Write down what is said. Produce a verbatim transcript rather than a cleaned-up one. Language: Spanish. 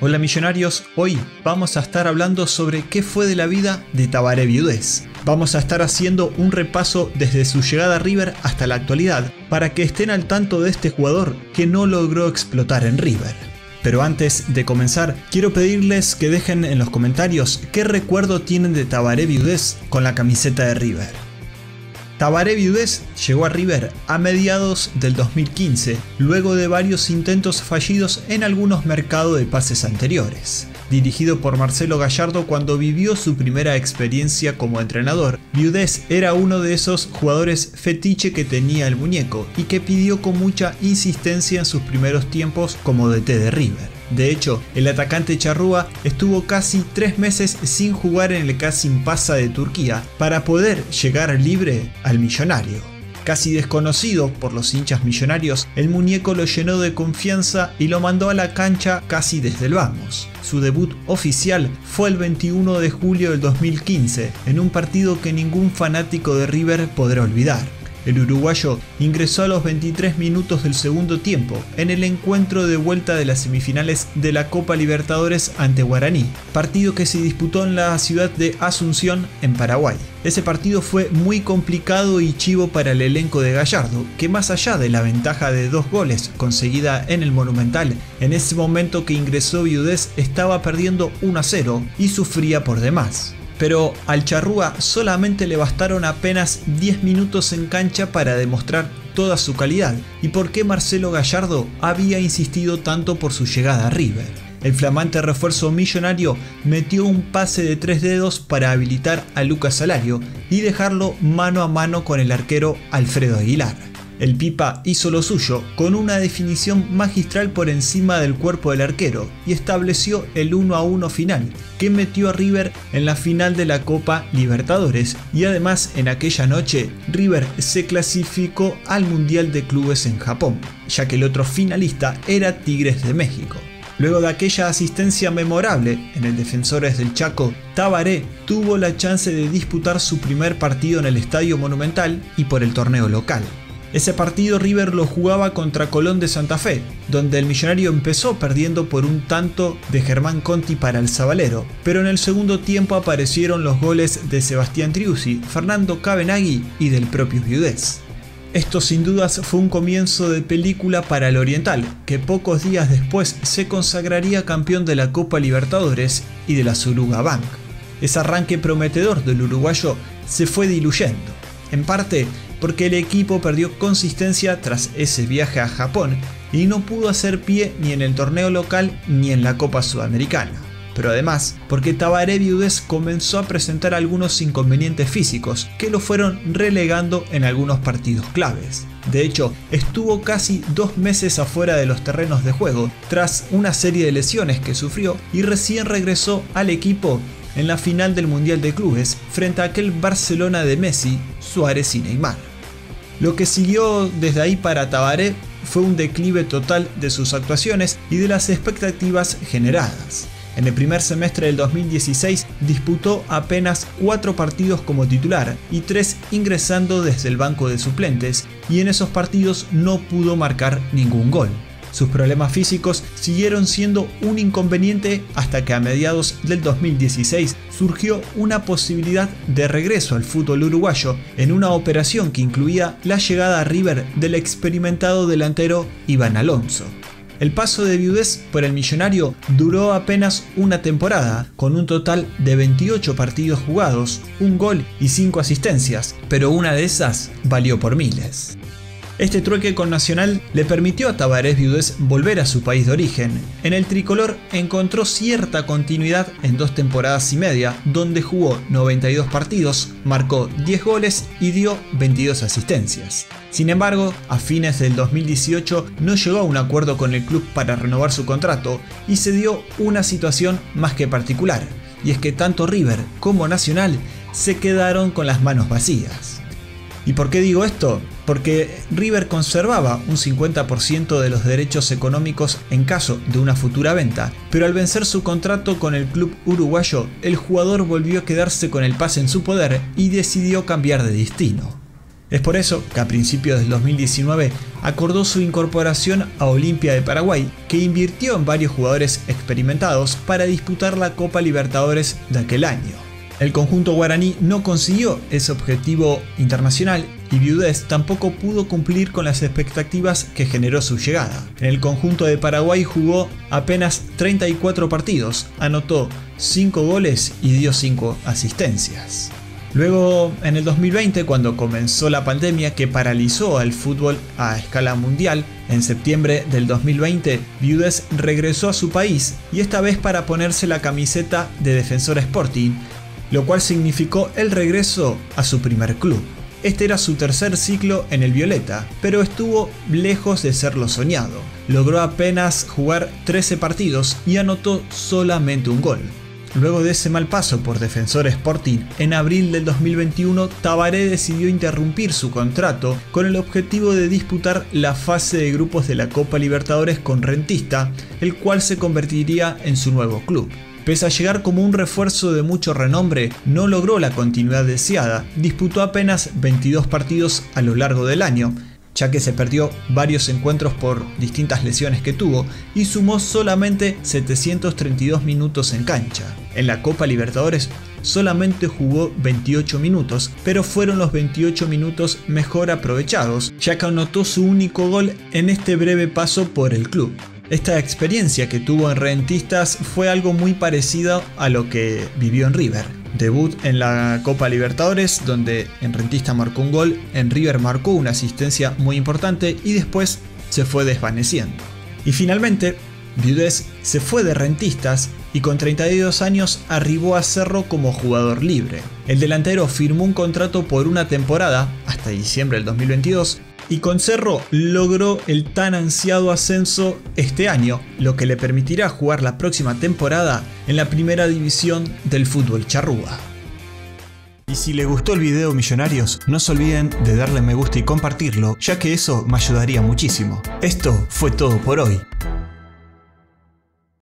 Hola millonarios, hoy vamos a estar hablando sobre qué fue de la vida de Tabaré Viudez. Vamos a estar haciendo un repaso desde su llegada a River hasta la actualidad para que estén al tanto de este jugador que no logró explotar en River. Pero antes de comenzar, quiero pedirles que dejen en los comentarios qué recuerdo tienen de Tabaré Viudez con la camiseta de River. Tabaré Viudez llegó a River a mediados del dos mil quince, luego de varios intentos fallidos en algunos mercados de pases anteriores. Dirigido por Marcelo Gallardo cuando vivió su primera experiencia como entrenador, Viudez era uno de esos jugadores fetiche que tenía el muñeco y que pidió con mucha insistencia en sus primeros tiempos como D T de River. De hecho, el atacante charrúa estuvo casi tres meses sin jugar en el Kasimpasa de Turquía para poder llegar libre al millonario. Casi desconocido por los hinchas millonarios, el muñeco lo llenó de confianza y lo mandó a la cancha casi desde el vamos. Su debut oficial fue el veintiuno de julio del dos mil quince, en un partido que ningún fanático de River podrá olvidar. El uruguayo ingresó a los veintitrés minutos del segundo tiempo en el encuentro de vuelta de las semifinales de la Copa Libertadores ante Guaraní, partido que se disputó en la ciudad de Asunción, en Paraguay. Ese partido fue muy complicado y chivo para el elenco de Gallardo, que más allá de la ventaja de dos goles conseguida en el Monumental, en ese momento que ingresó Viudez estaba perdiendo uno a cero y sufría por demás. Pero al charrúa solamente le bastaron apenas diez minutos en cancha para demostrar toda su calidad y por qué Marcelo Gallardo había insistido tanto por su llegada a River. El flamante refuerzo millonario metió un pase de tres dedos para habilitar a Lucas Alario y dejarlo mano a mano con el arquero Alfredo Aguilar. El Pipa hizo lo suyo con una definición magistral por encima del cuerpo del arquero y estableció el uno a uno final que metió a River en la final de la Copa Libertadores, y además en aquella noche River se clasificó al Mundial de Clubes en Japón, ya que el otro finalista era Tigres de México. Luego de aquella asistencia memorable en el Defensores del Chaco, Tabaré tuvo la chance de disputar su primer partido en el Estadio Monumental y por el torneo local. Ese partido River lo jugaba contra Colón de Santa Fe, donde el millonario empezó perdiendo por un tanto de Germán Conti para el sabalero, pero en el segundo tiempo aparecieron los goles de Sebastián Driussi, Fernando Cavenaghi y del propio Viudez. Esto sin dudas fue un comienzo de película para el oriental, que pocos días después se consagraría campeón de la Copa Libertadores y de la Suruga Bank. Ese arranque prometedor del uruguayo se fue diluyendo, en parte porque el equipo perdió consistencia tras ese viaje a Japón y no pudo hacer pie ni en el torneo local ni en la Copa Sudamericana. Pero además, porque Tabaré Viudez comenzó a presentar algunos inconvenientes físicos que lo fueron relegando en algunos partidos claves. De hecho, estuvo casi dos meses afuera de los terrenos de juego tras una serie de lesiones que sufrió y recién regresó al equipo en la final del Mundial de Clubes frente a aquel Barcelona de Messi, Suárez y Neymar. Lo que siguió desde ahí para Tabaré fue un declive total de sus actuaciones y de las expectativas generadas. En el primer semestre del dos mil dieciséis disputó apenas cuatro partidos como titular y tres ingresando desde el banco de suplentes, y en esos partidos no pudo marcar ningún gol. Sus problemas físicos siguieron siendo un inconveniente hasta que a mediados del dos mil dieciséis surgió una posibilidad de regreso al fútbol uruguayo en una operación que incluía la llegada a River del experimentado delantero Iván Alonso. El paso de Viudez por el millonario duró apenas una temporada, con un total de veintiocho partidos jugados, un gol y cinco asistencias, pero una de esas valió por miles. Este trueque con Nacional le permitió a Tabaré Viudez volver a su país de origen. En el tricolor encontró cierta continuidad en dos temporadas y media, donde jugó noventa y dos partidos, marcó diez goles y dio veintidós asistencias. Sin embargo, a fines del dos mil dieciocho no llegó a un acuerdo con el club para renovar su contrato y se dio una situación más que particular, y es que tanto River como Nacional se quedaron con las manos vacías. ¿Y por qué digo esto? Porque River conservaba un cincuenta por ciento de los derechos económicos en caso de una futura venta, pero al vencer su contrato con el club uruguayo, el jugador volvió a quedarse con el pase en su poder y decidió cambiar de destino. Es por eso que a principios del dos mil diecinueve acordó su incorporación a Olimpia de Paraguay, que invirtió en varios jugadores experimentados para disputar la Copa Libertadores de aquel año. El conjunto guaraní no consiguió ese objetivo internacional y Viudez tampoco pudo cumplir con las expectativas que generó su llegada. En el conjunto de Paraguay jugó apenas treinta y cuatro partidos, anotó cinco goles y dio cinco asistencias. Luego, en el dos mil veinte, cuando comenzó la pandemia que paralizó al fútbol a escala mundial, en septiembre del dos mil veinte, Viudez regresó a su país y esta vez para ponerse la camiseta de Defensor Sporting, lo cual significó el regreso a su primer club. Este era su tercer ciclo en el violeta, pero estuvo lejos de ser lo soñado. Logró apenas jugar trece partidos y anotó solamente un gol. Luego de ese mal paso por Defensor Sporting, en abril del dos mil veintiuno, Tabaré decidió interrumpir su contrato con el objetivo de disputar la fase de grupos de la Copa Libertadores con Rentista, el cual se convertiría en su nuevo club. Pese a llegar como un refuerzo de mucho renombre, no logró la continuidad deseada, disputó apenas veintidós partidos a lo largo del año, ya que se perdió varios encuentros por distintas lesiones que tuvo y sumó solamente setecientos treinta y dos minutos en cancha. En la Copa Libertadores solamente jugó veintiocho minutos, pero fueron los veintiocho minutos mejor aprovechados, ya que anotó su único gol en este breve paso por el club. Esta experiencia que tuvo en Rentistas fue algo muy parecido a lo que vivió en River. Debut en la Copa Libertadores, donde en Rentistas marcó un gol, en River marcó una asistencia muy importante y después se fue desvaneciendo. Y finalmente, Viudez se fue de Rentistas y con treinta y dos años arribó a Cerro como jugador libre. El delantero firmó un contrato por una temporada, hasta diciembre del dos mil veintidós, y con Cerro logró el tan ansiado ascenso este año, lo que le permitirá jugar la próxima temporada en la primera división del fútbol charrúa. Y si les gustó el video, millonarios, no se olviden de darle me gusta y compartirlo, ya que eso me ayudaría muchísimo. Esto fue todo por hoy.